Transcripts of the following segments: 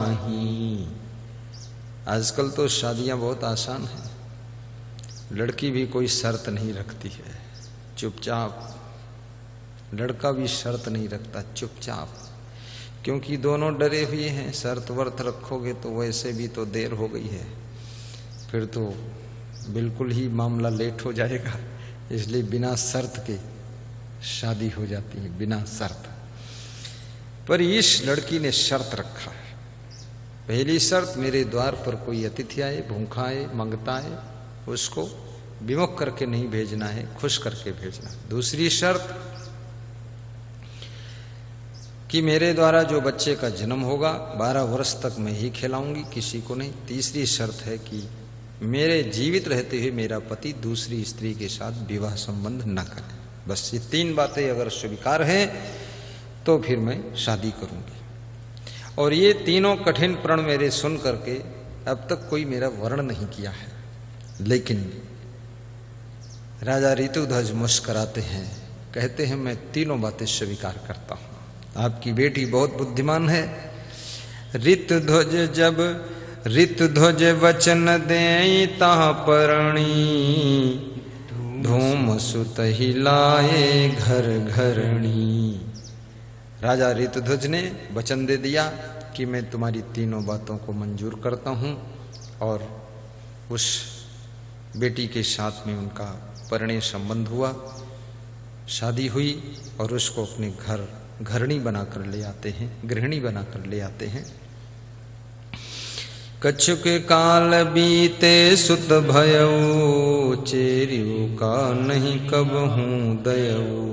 नहीं। आजकल तो शादियां बहुत आसान हैं, लड़की भी कोई शर्त नहीं रखती है, चुपचाप, लड़का भी शर्त नहीं रखता, चुपचाप, क्योंकि दोनों डरे हुए हैं। शर्त वर्त रखोगे तो वैसे भी तो देर हो गई है, फिर तो बिल्कुल ही मामला लेट हो जाएगा, इसलिए बिना शर्त के शादी हो जाती है, बिना शर्त। पर इस लड़की ने शर्त रखा है, पहली शर्त, मेरे द्वार पर कोई अतिथि आए, भूखा आए, मंगता आए, उसको विमुख करके नहीं भेजना है, खुश करके भेजना। दूसरी शर्त कि मेरे द्वारा जो बच्चे का जन्म होगा 12 वर्ष तक मैं ही खिलाऊंगी, किसी को नहीं। तीसरी शर्त है कि मेरे जीवित रहते हुए मेरा पति दूसरी स्त्री के साथ विवाह संबंध न करे। बस ये 3 बातें अगर स्वीकार हैं तो फिर मैं शादी करूंगी। और ये तीनों कठिन प्रण मेरे सुन करके अब तक कोई मेरा वर्ण नहीं किया है, लेकिन राजा ऋतुध्वज मुस्कराते हैं, कहते हैं मैं तीनों बातें स्वीकार करता हूं, आपकी बेटी बहुत बुद्धिमान है। ऋतुध्वज जब ऋतुध्वज वचन देई ता परणी, धूम सुत हिलाए घर घरणी। राजा ऋतुध्वज ने वचन दे दिया कि मैं तुम्हारी तीनों बातों को मंजूर करता हूँ, और उस बेटी के साथ में उनका परिणय संबंध हुआ, शादी हुई, और उसको अपने घर घरणी बनाकर ले आते हैं, गृहिणी बनाकर ले आते हैं। कछुक काल बीते सुत भयऊ, चेरियु का नहीं कब हूँ दयऊ।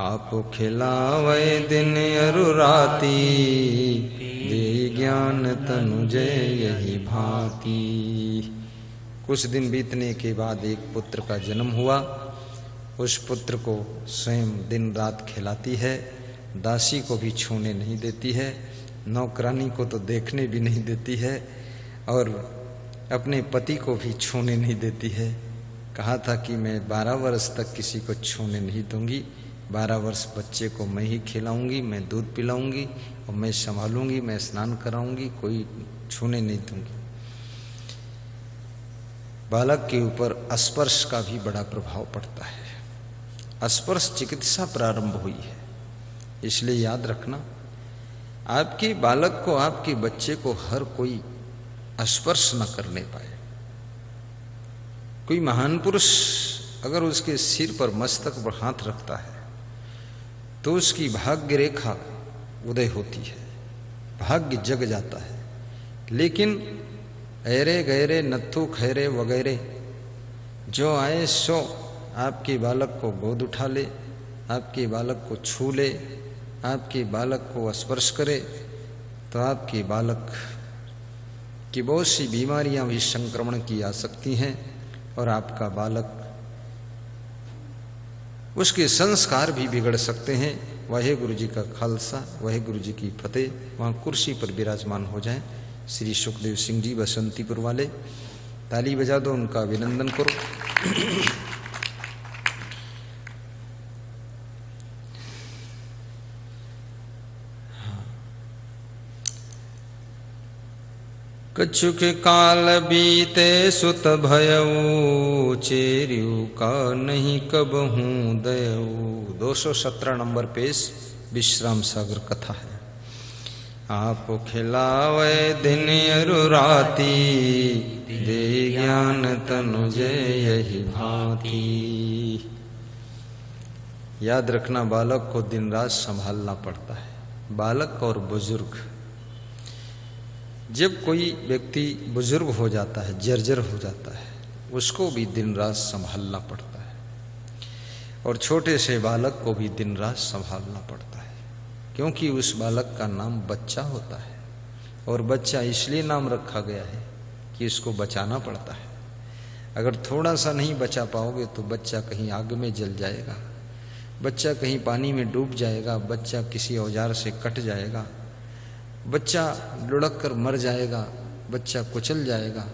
आप खिलावे दिन अरु राती, दे ज्ञान तनु जय यही भांति। कुछ दिन बीतने के बाद एक पुत्र का जन्म हुआ, उस पुत्र को स्वयं दिन रात खिलाती है, दासी को भी छूने नहीं देती है, नौकरानी को तो देखने भी नहीं देती है, और अपने पति को भी छूने नहीं देती है। कहा था कि मैं 12 वर्ष तक किसी को छूने नहीं दूंगी, 12 वर्ष बच्चे को मैं ही खिलाऊंगी, मैं दूध पिलाऊंगी, और मैं संभालूंगी, मैं स्नान कराऊंगी, कोई छूने नहीं दूंगी। बालक के ऊपर स्पर्श का भी बड़ा प्रभाव पड़ता है। स्पर्श चिकित्सा प्रारंभ हुई है, इसलिए याद रखना, आपके बालक को, आपके बच्चे को हर कोई स्पर्श न करने पाए। कोई महान पुरुष अगर उसके सिर पर, मस्तक पर हाथ रखता है तो उसकी भाग्य रेखा उदय होती है, भाग्य जग जाता है। लेकिन ऐरे गैरे नत्थु खैरे वगैरह जो आए सो आपके बालक को गोद उठा ले, आपके बालक को छू ले, आपके बालक को स्पर्श करे, तो आपके बालक की बहुत सी बीमारियां भी संक्रमण की आ सकती हैं, और आपका बालक, उसके संस्कार भी बिगड़ सकते हैं। वाहे गुरु जी का खालसा, वाहे गुरु जी की फतेह। वहाँ कुर्सी पर विराजमान हो जाएं श्री सुखदेव सिंह जी बसंतीपुर वाले, ताली बजा दो, उनका अभिनंदन करो। कछुक काल बीते सुत भयऊ, चेरियु का नहीं कब हूँ दयऊ। 217 नंबर पेज विश्राम सागर कथा है। आप खिलावे दिन अरु राती, दे ज्ञान तनु जय यही भांति। याद रखना, बालक को दिन रात संभालना पड़ता है, बालक और बुजुर्ग। जब कोई व्यक्ति बुजुर्ग हो जाता है, जर्जर हो जाता है, उसको भी दिन रात संभालना पड़ता है, और छोटे से बालक को भी दिन रात संभालना पड़ता है, क्योंकि उस बालक का नाम बच्चा होता है, और बच्चा इसलिए नाम रखा गया है कि इसको बचाना पड़ता है। अगर थोड़ा सा नहीं बचा पाओगे तो बच्चा कहीं आग में जल जाएगा, बच्चा कहीं पानी में डूब जाएगा, बच्चा किसी औजार से कट जाएगा, बच्चा लुढ़क कर मर जाएगा, बच्चा कुचल जाएगा।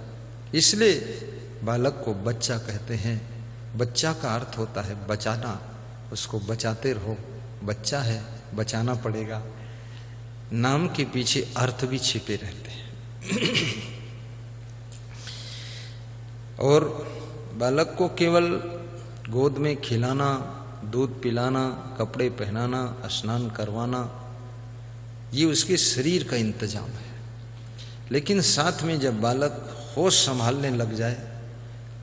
इसलिए बालक को बच्चा कहते हैं। बच्चा का अर्थ होता है बचाना, उसको बचाते रहो, बच्चा है, बचाना पड़ेगा। नाम के पीछे अर्थ भी छिपे रहते हैं। और बालक को केवल गोद में खिलाना, दूध पिलाना, कपड़े पहनाना, स्नान करवाना, ये उसके शरीर का इंतजाम है। लेकिन साथ में जब बालक होश संभालने लग जाए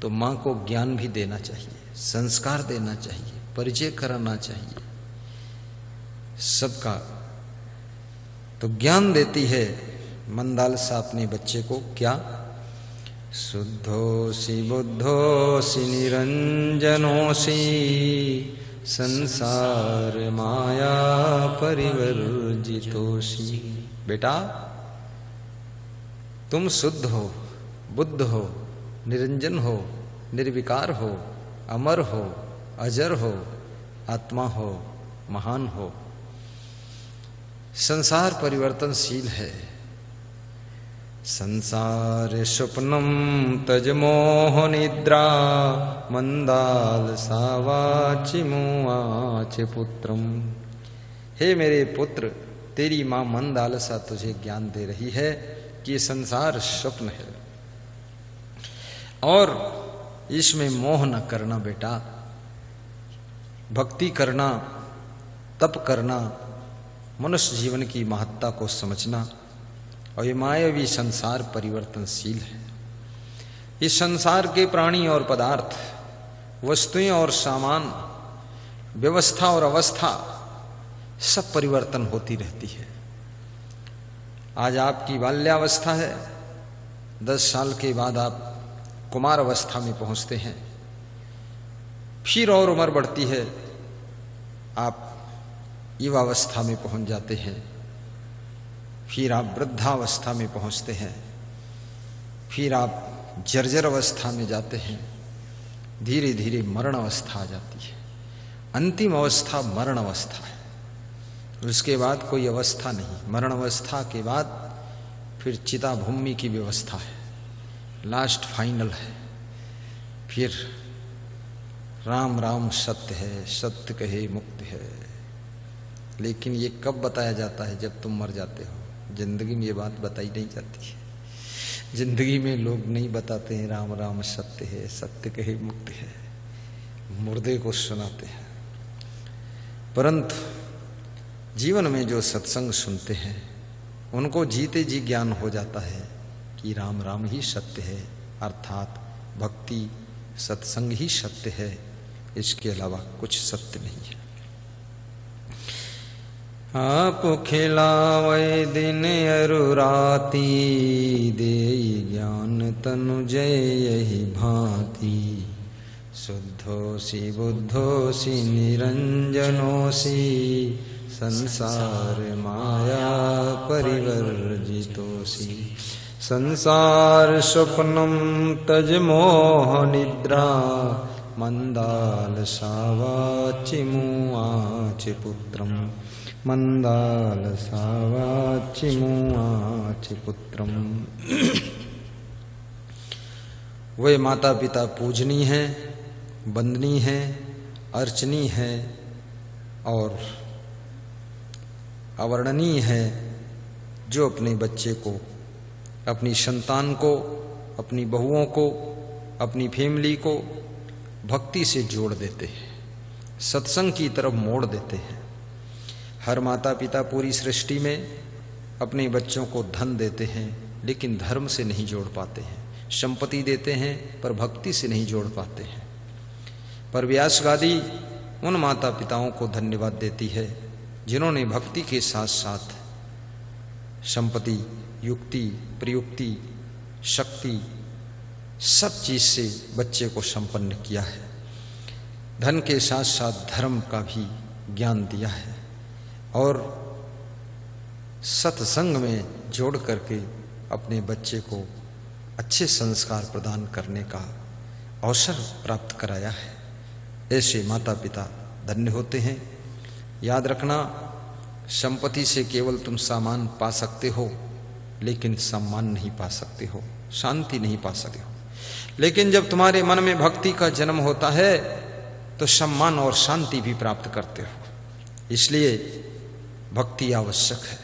तो माँ को ज्ञान भी देना चाहिए, संस्कार देना चाहिए, परिचय कराना चाहिए सबका। तो ज्ञान देती है मंदालसा अपने बच्चे को क्या, शुद्धोसि बुद्धोसि निरंजनोसि संसार माया परिवर्जितोसि। बेटा तुम शुद्ध हो, बुद्ध हो, निरंजन हो, निर्विकार हो, अमर हो, अजर हो, आत्मा हो, महान हो। संसार परिवर्तनशील है। संसार स्वप्नम तज मोह निद्रा मंदालसा वाचि मुआच पुत्रम। हे मेरे पुत्र, तेरी माँ मंदालसा तुझे ज्ञान दे रही है कि ये संसार स्वप्न है और इसमें मोह न करना बेटा। भक्ति करना, तप करना, मनुष्य जीवन की महत्ता को समझना। और ये मायावी संसार परिवर्तनशील है। इस संसार के प्राणी और पदार्थ, वस्तुएं और सामान, व्यवस्था और अवस्था सब परिवर्तन होती रहती है। आज आपकी बाल्यावस्था है, 10 साल के बाद आप कुमार अवस्था में पहुंचते हैं, फिर और उम्र बढ़ती है, आप युवावस्था में पहुंच जाते हैं, फिर आप वृद्धावस्था में पहुंचते हैं, फिर आप जर्जर अवस्था में जाते हैं, धीरे धीरे मरण अवस्था आ जाती है। अंतिम अवस्था मरण अवस्था है, उसके बाद कोई अवस्था नहीं। मरण अवस्था के बाद फिर चिताभूमि की व्यवस्था है, लास्ट फाइनल है। फिर राम राम सत्य है, सत्य कहे मुक्त है। लेकिन ये कब बताया जाता है? जब तुम मर जाते हो। जिंदगी में ये बात बताई नहीं जाती है। जिंदगी में लोग नहीं बताते हैं राम राम सत्य है, सत्य कहे मुक्त है, मुर्दे को सुनाते हैं। परंतु जीवन में जो सत्संग सुनते हैं उनको जीते जी ज्ञान हो जाता है कि राम राम ही सत्य है, अर्थात भक्ति सत्संग ही सत्य है, इसके अलावा कुछ सत्य नहीं है। आप खिलावै दिन अरु राती, देई ज्ञान तनु जय यही भांति। शुद्धोसि बुद्धोसि निरंजनोसि संसार माया परिवर्जितोसि। संसार स्वप्नम तज मोह निद्रा मंदालसा वाचि मुआचि पुत्रम। मंदालसा वाचि मुआचि पुत्रम। वे माता पिता पूजनी हैं, बंदनी हैं, अर्चनी हैं और अवर्णनीय हैं, जो अपने बच्चे को, अपनी संतान को, अपनी बहुओं को, अपनी फैमिली को भक्ति से जोड़ देते हैं, सत्संग की तरफ मोड़ देते हैं। हर माता पिता पूरी सृष्टि में अपने बच्चों को धन देते हैं लेकिन धर्म से नहीं जोड़ पाते हैं। संपत्ति देते हैं पर भक्ति से नहीं जोड़ पाते हैं। पर व्यासगादी उन माता पिताओं को धन्यवाद देती है जिन्होंने भक्ति के साथ साथ संपत्ति, युक्ति, प्रयुक्ति, शक्ति सब चीज़ से बच्चे को संपन्न किया है। धन के साथ साथ धर्म का भी ज्ञान दिया है और सत्संग में जोड़ करके अपने बच्चे को अच्छे संस्कार प्रदान करने का अवसर प्राप्त कराया है। ऐसे माता पिता धन्य होते हैं। याद रखना, संपत्ति से केवल तुम सामान पा सकते हो लेकिन सम्मान नहीं पा सकते हो, शांति नहीं पा सकते हो। लेकिन जब तुम्हारे मन में भक्ति का जन्म होता है तो सम्मान और शांति भी प्राप्त करते हो। इसलिए भक्ति आवश्यक है।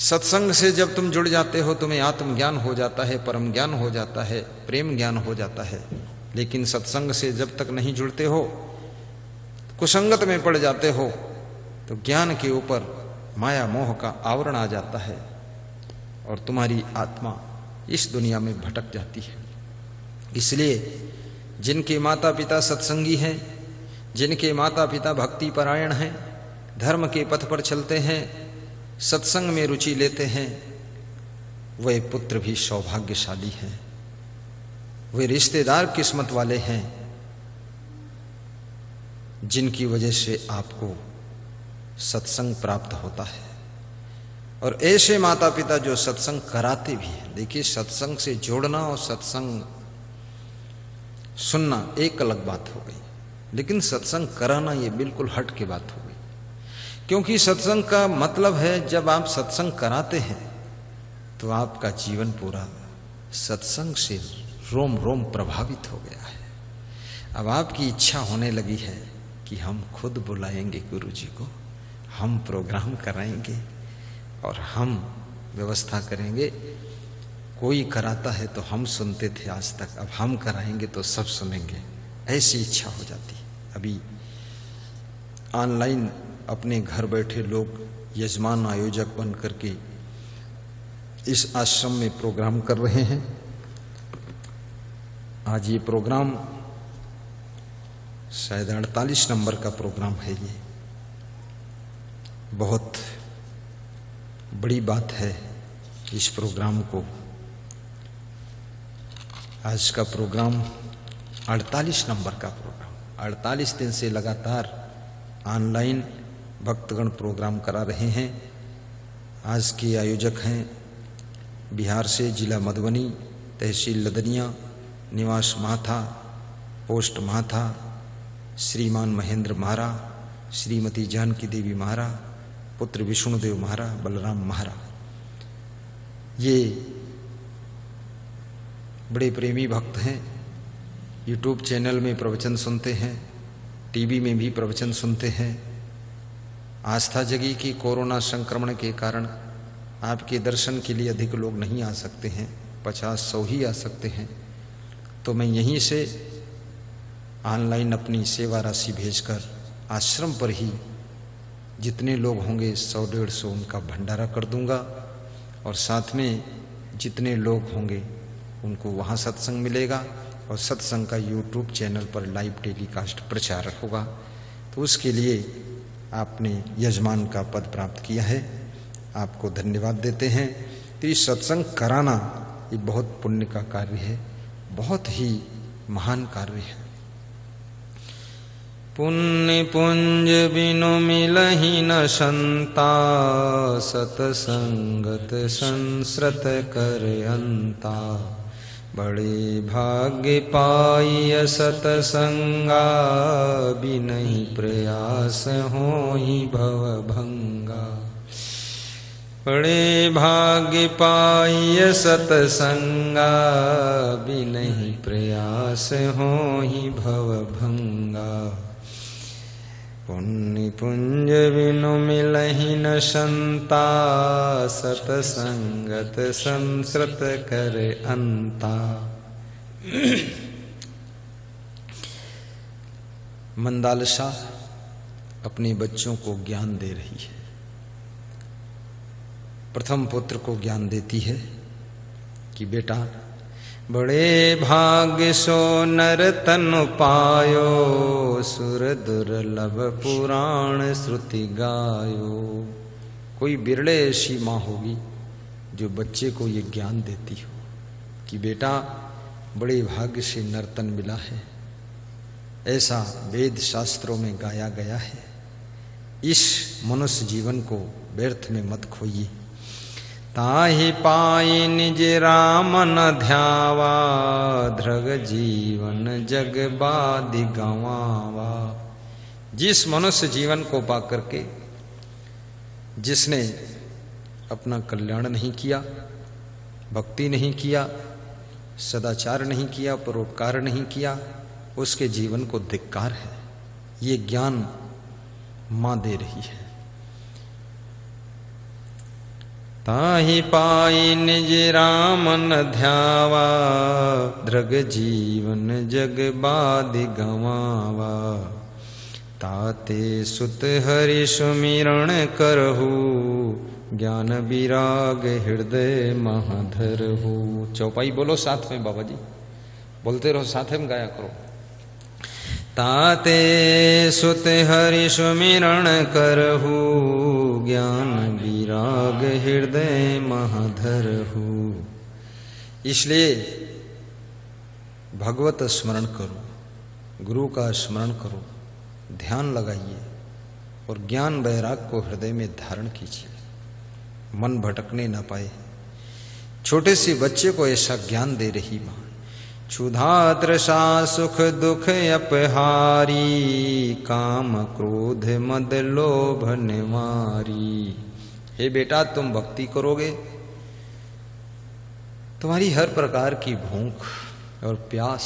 सत्संग से जब तुम जुड़ जाते हो तुम्हें आत्मज्ञान हो जाता है, परम ज्ञान हो जाता है, प्रेम ज्ञान हो जाता है। लेकिन सत्संग से जब तक नहीं जुड़ते हो, कुसंगत में पड़ जाते हो, तो ज्ञान के ऊपर माया मोह का आवरण आ जाता है और तुम्हारी आत्मा इस दुनिया में भटक जाती है। इसलिए जिनके माता पिता सत्संगी हैं, जिनके माता पिता भक्ति परायण हैं, धर्म के पथ पर चलते हैं, सत्संग में रुचि लेते हैं, वे पुत्र भी सौभाग्यशाली हैं, वे रिश्तेदार किस्मत वाले हैं, जिनकी वजह से आपको सत्संग प्राप्त होता है। और ऐसे माता पिता जो सत्संग कराते भी हैं। देखिए, सत्संग से जोड़ना और सत्संग सुनना एक अलग बात हो गई, लेकिन सत्संग कराना ये बिल्कुल हट के बात हो गई। क्योंकि सत्संग का मतलब है, जब आप सत्संग कराते हैं तो आपका जीवन पूरा सत्संग से रोम रोम प्रभावित हो गया है। अब आपकी इच्छा होने लगी है कि हम खुद बुलाएंगे गुरु जी को, हम प्रोग्राम कराएंगे और हम व्यवस्था करेंगे। कोई कराता है तो हम सुनते थे आज तक, अब हम कराएंगे तो सब सुनेंगे, ऐसी इच्छा हो जाती। अभी ऑनलाइन अपने घर बैठे लोग यजमान आयोजक बन करके इस आश्रम में प्रोग्राम कर रहे हैं। आज ये प्रोग्राम शायद 48 नंबर का प्रोग्राम है। ये बहुत बड़ी बात है। इस प्रोग्राम को, आज का प्रोग्राम 48 नंबर का प्रोग्राम, 48 दिन से लगातार ऑनलाइन भक्तगण प्रोग्राम करा रहे हैं। आज के आयोजक हैं बिहार से, जिला मधुबनी, तहसील लदनिया, निवास माथा, पोस्ट माथा, श्रीमान महेंद्र महाराज, श्रीमती जानकी देवी महाराज, पुत्र विष्णुदेव महाराज, बलराम महाराज। ये बड़े प्रेमी भक्त हैं। यूट्यूब चैनल में प्रवचन सुनते हैं, टीवी में भी प्रवचन सुनते हैं। आस्था जगी की कोरोना संक्रमण के कारण आपके दर्शन के लिए अधिक लोग नहीं आ सकते हैं, 50-100 ही आ सकते हैं। तो मैं यहीं से ऑनलाइन अपनी सेवा राशि भेजकर आश्रम पर ही जितने लोग होंगे 100-150 उनका भंडारा कर दूंगा और साथ में जितने लोग होंगे उनको वहाँ सत्संग मिलेगा और सत्संग का यूट्यूब चैनल पर लाइव टेलीकास्ट प्रचार होगा। तो उसके लिए आपने यजमान का पद प्राप्त किया है, आपको धन्यवाद देते हैं। तो ये सत्संग कराना ये बहुत पुण्य का कार्य है, बहुत ही महान कार्य है। पुण्य पुंज बिनु मिलहि न संता, सतसंगत संस्रत कर अंता। बड़े भाग्य पाई सतसंगा, बिनहि प्रयास होहि भव भंगा। बड़े भाग्य पाई सतसंगा, बिनहि प्रयास होहि भव भंगा। पुण्य पुंज बिनु मिलहि न संता, सतसंगत संस्रत कर अंता। मंदालसा अपने बच्चों को ज्ञान दे रही है। प्रथम पुत्र को ज्ञान देती है कि बेटा, बड़े भाग्य सो नर तनु पायो, सुर दुर्लभ पुराण श्रुति गायो। कोई बिरले ऐसी माँ होगी जो बच्चे को ये ज्ञान देती हो कि बेटा, बड़े भाग्य से नर्तन मिला है, ऐसा वेद शास्त्रों में गाया गया है। इस मनुष्य जीवन को व्यर्थ में मत खोइए। ताहि पाई निज रामन ध्यावा, ध्रग जीवन जग बाधि गंवावा। जिस मनुष्य जीवन को पा करके जिसने अपना कल्याण नहीं किया, भक्ति नहीं किया, सदाचार नहीं किया, परोपकार नहीं किया, उसके जीवन को धिक्कार है। ये ज्ञान माँ दे रही है। ताहि पाई निज राम न ध्यावा, द्रग जीवन जग बाधि गंवावा। ताते सुत हरि सुमिरण करहु, ज्ञान विराग हृदय महधरहु। चौपाई बोलो साथ में बाबा जी, बोलते रहो साथ में, गाया करो। ताते सुत हरि सुमिरण करहु, ज्ञान विराग हृदय महाधरहु। इसलिए भगवत स्मरण करो, गुरु का स्मरण करो, ध्यान लगाइए और ज्ञान वैराग को हृदय में धारण कीजिए, मन भटकने ना पाए। छोटे से बच्चे को ऐसा ज्ञान दे रही मां। क्षुधा तृषा सुख दुख अपहारी, काम क्रोध मद लोभ निवारी। हे बेटा, तुम भक्ति करोगे, तुम्हारी हर प्रकार की भूख और प्यास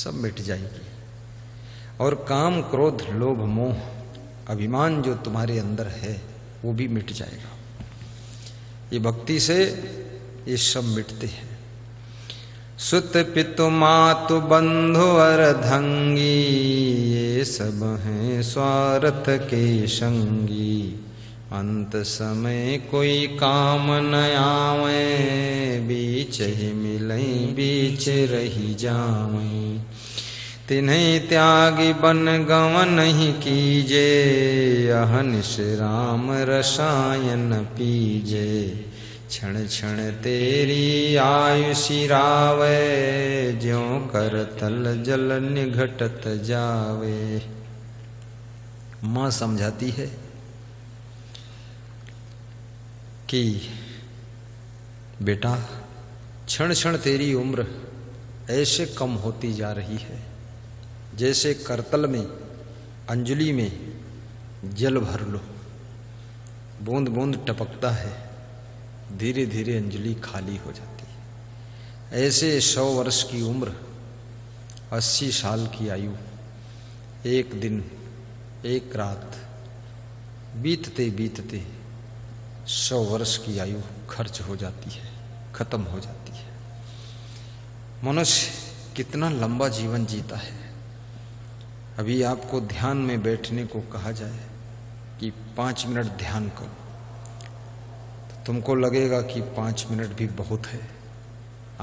सब मिट जाएगी, और काम क्रोध लोभ मोह अभिमान जो तुम्हारे अंदर है वो भी मिट जाएगा। ये भक्ति से ये सब मिटते हैं। सुत पितु मातु बंधु अर्धंगी, ये सब हैं स्वार्थ के संगी। अंत समय कोई काम न आवे, बीच ही मिले बीच रही जावे। तिन्हें त्यागी बन गवन नहीं कीजे, अहनिश राम रसायन पीजे। क्षण क्षण तेरी आयु सिरावे, ज्यों कर तल जल निघटत जावे। माँ समझाती है कि बेटा, क्षण क्षण तेरी उम्र ऐसे कम होती जा रही है जैसे करतल में, अंजलि में जल भर लो। बूंद बूंद टपकता है, धीरे धीरे अंजलि खाली हो जाती है। ऐसे 100 वर्ष की उम्र, 80 साल की आयु, एक दिन एक रात बीतते बीतते 100 वर्ष की आयु खर्च हो जाती है, खत्म हो जाती है। मनुष्य कितना लंबा जीवन जीता है। अभी आपको ध्यान में बैठने को कहा जाए कि 5 मिनट ध्यान करो, तुमको लगेगा कि 5 मिनट भी बहुत है।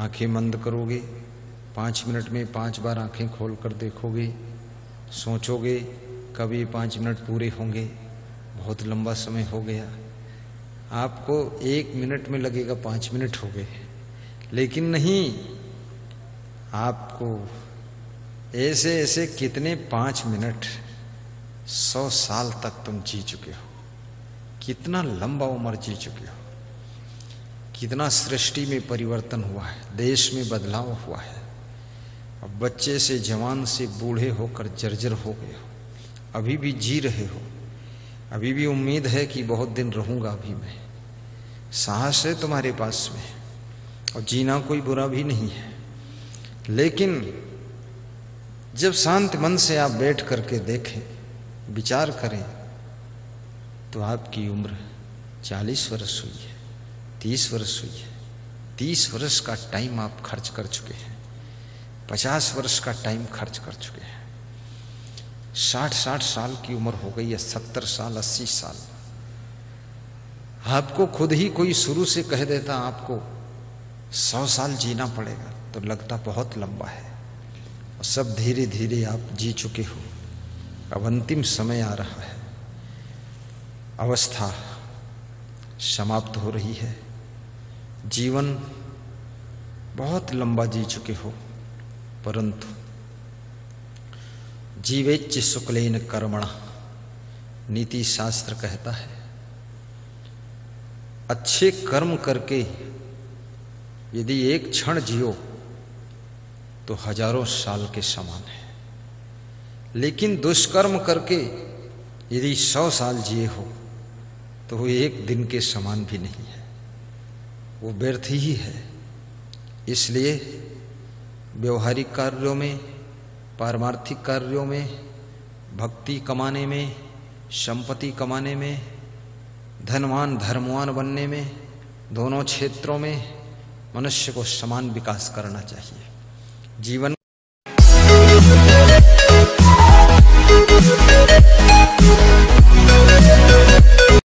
आंखें मंद करोगे, 5 मिनट में 5 बार आंखें खोल कर देखोगे, सोचोगे कब ये 5 मिनट पूरे होंगे, बहुत लंबा समय हो गया। आपको 1 मिनट में लगेगा 5 मिनट हो गए, लेकिन नहीं, आपको ऐसे ऐसे कितने 5 मिनट 100 साल तक तुम जी चुके हो, कितना लंबा उम्र जी चुके हो, कितना सृष्टि में परिवर्तन हुआ है, देश में बदलाव हुआ है। अब बच्चे से जवान से बूढ़े होकर जर्जर हो गए हो, अभी भी जी रहे हो, अभी भी उम्मीद है कि बहुत दिन रहूंगा अभी मैं। साहस है तुम्हारे पास में, और जीना कोई बुरा भी नहीं है। लेकिन जब शांत मन से आप बैठ करके देखें, विचार करें, तो आपकी उम्र 40 वर्ष हुई है, 30 वर्ष हुई है। 30 वर्ष का टाइम आप खर्च कर चुके हैं, 50 वर्ष का टाइम खर्च कर चुके हैं। 60 साल की उम्र हो गई है, 70 साल, 80 साल। आपको खुद ही कोई शुरू से कह देता आपको 100 साल जीना पड़ेगा, तो लगता बहुत लंबा है। और सब धीरे धीरे आप जी चुके हो। अब अंतिम समय आ रहा है, अवस्था समाप्त हो रही है, जीवन बहुत लंबा जी चुके हो। परंतु जीवेच्च शुक्लेन कर्मणा, नीति शास्त्र कहता है, अच्छे कर्म करके यदि एक क्षण जियो तो हजारों साल के समान है। लेकिन दुष्कर्म करके यदि 100 साल जिए हो तो वो एक दिन के समान भी नहीं है, वो व्यर्थ ही है। इसलिए व्यवहारिक कार्यों में, पारमार्थिक कार्यों में, भक्ति कमाने में, संपत्ति कमाने में, धनवान धर्मवान बनने में, दोनों क्षेत्रों में मनुष्य को समान विकास करना चाहिए जीवन।